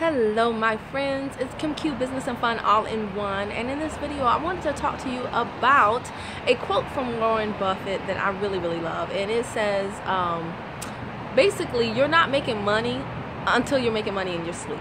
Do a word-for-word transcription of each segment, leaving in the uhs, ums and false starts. Hello my friends, it's Kim Q, business and fun all in one, and in this video I wanted to talk to you about a quote from Warren Buffett that I really really love, and it says um, basically you're not making money until you're making money in your sleep.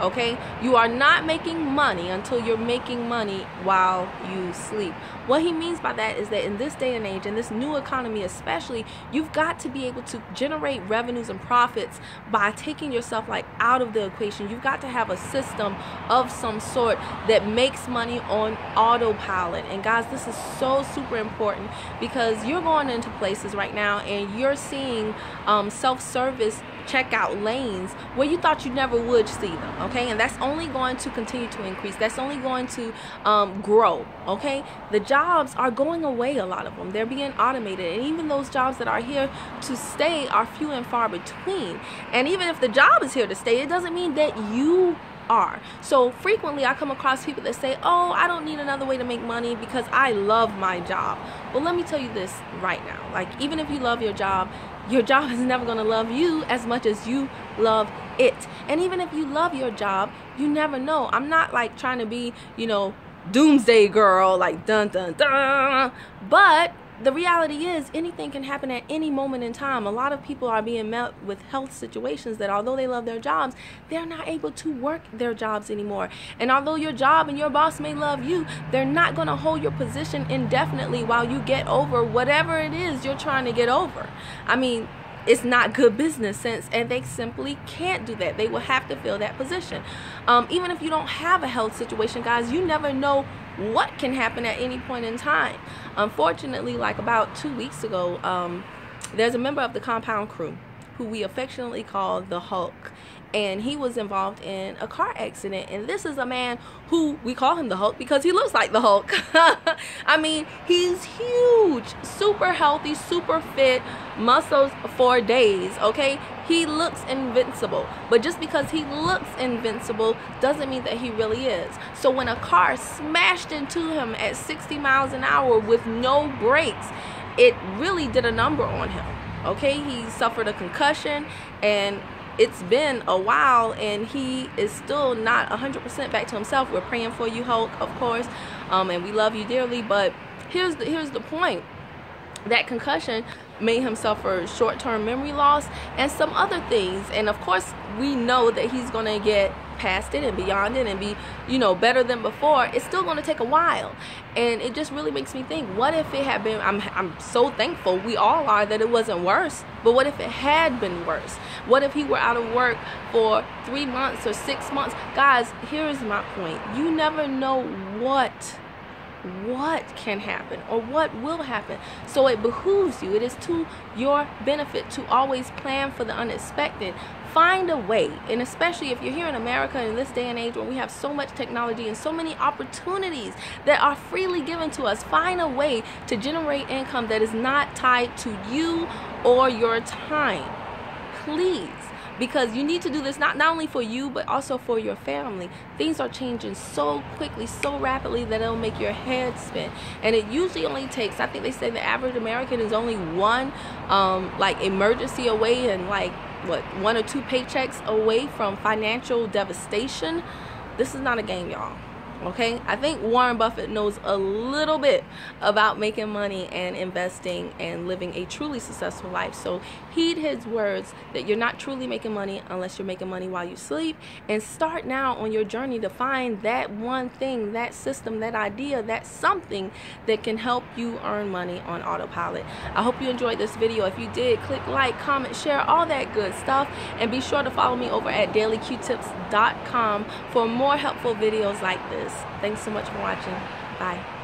Okay, you are not making money until you're making money while you sleep. What he means by that is that in this day and age, in this new economy especially, you've got to be able to generate revenues and profits by taking yourself like out of the equation. You've got to have a system of some sort that makes money on autopilot. And guys, this is so super important because you're going into places right now and you're seeing um, self-service checkout lanes where you thought you never would see them, okay? And that's only going to continue to increase. That's only going to um, grow, okay? The jobs are going away, a lot of them. They're being automated, and even those jobs that are here to stay are few and far between. And even if the job is here to stay, it doesn't mean that you are. So frequently I come across people that say, oh, I don't need another way to make money because I love my job. Well, let me tell you this right now, like even if you love your job, your job is never going to love you as much as you love it. And even if you love your job, you never know. I'm not like trying to be, you know, doomsday girl, like dun dun dun, but the reality is anything can happen at any moment in time. A lot of people are being met with health situations that although they love their jobs, they're not able to work their jobs anymore. And although your job and your boss may love you, they're not going to hold your position indefinitely while you get over whatever it is you're trying to get over. I mean, it's not good business sense, and they simply can't do that. They will have to fill that position. Um, even if you don't have a health situation, guys, you never know what can happen at any point in time. Unfortunately, like about two weeks ago, um, there's a member of the Compound Crew who we affectionately call the Hulk, and he was involved in a car accident. And this is a man who we call him the Hulk because he looks like the Hulk. I mean, he's huge, super healthy, super fit, muscles for days, okay? He looks invincible, but just because he looks invincible doesn't mean that he really is. So when a car smashed into him at sixty miles an hour with no brakes, it really did a number on him, okay? He suffered a concussion, and it's been a while, and he is still not one hundred percent back to himself. We're praying for you, Hulk, of course, um, and we love you dearly, but here's the, here's the point. That concussion made him suffer short-term memory loss and some other things, and of course we know that he's gonna get past it and beyond it and be, you know, better than before. It's still going to take a while, and it just really makes me think, what if it had been, I'm, I'm so thankful, we all are, that it wasn't worse, but what if it had been worse? What if he were out of work for three months or six months? Guys, here's my point. You never know what what can happen or what will happen, so it behooves you, it is to your benefit to always plan for the unexpected. Find a way, and especially if you're here in America in this day and age where we have so much technology and so many opportunities that are freely given to us, find a way to generate income that is not tied to you or your time, please, because you need to do this not, not only for you but also for your family. Things are changing so quickly, so rapidly, that it'll make your head spin, and it usually only takes, I think they say the average American is only one um, like emergency away, and like what, one or two paychecks away from financial devastation. This is not a game, y'all, okay? I think Warren Buffett knows a little bit about making money and investing and living a truly successful life, so heed his words that you're not truly making money unless you're making money while you sleep. And start now on your journey to find that one thing, that system, that idea, that something that can help you earn money on autopilot. I hope you enjoyed this video. If you did, click like, comment, share, all that good stuff, and be sure to follow me over at Daily Q Tips dot com for more helpful videos like this. Thanks so much for watching. Bye.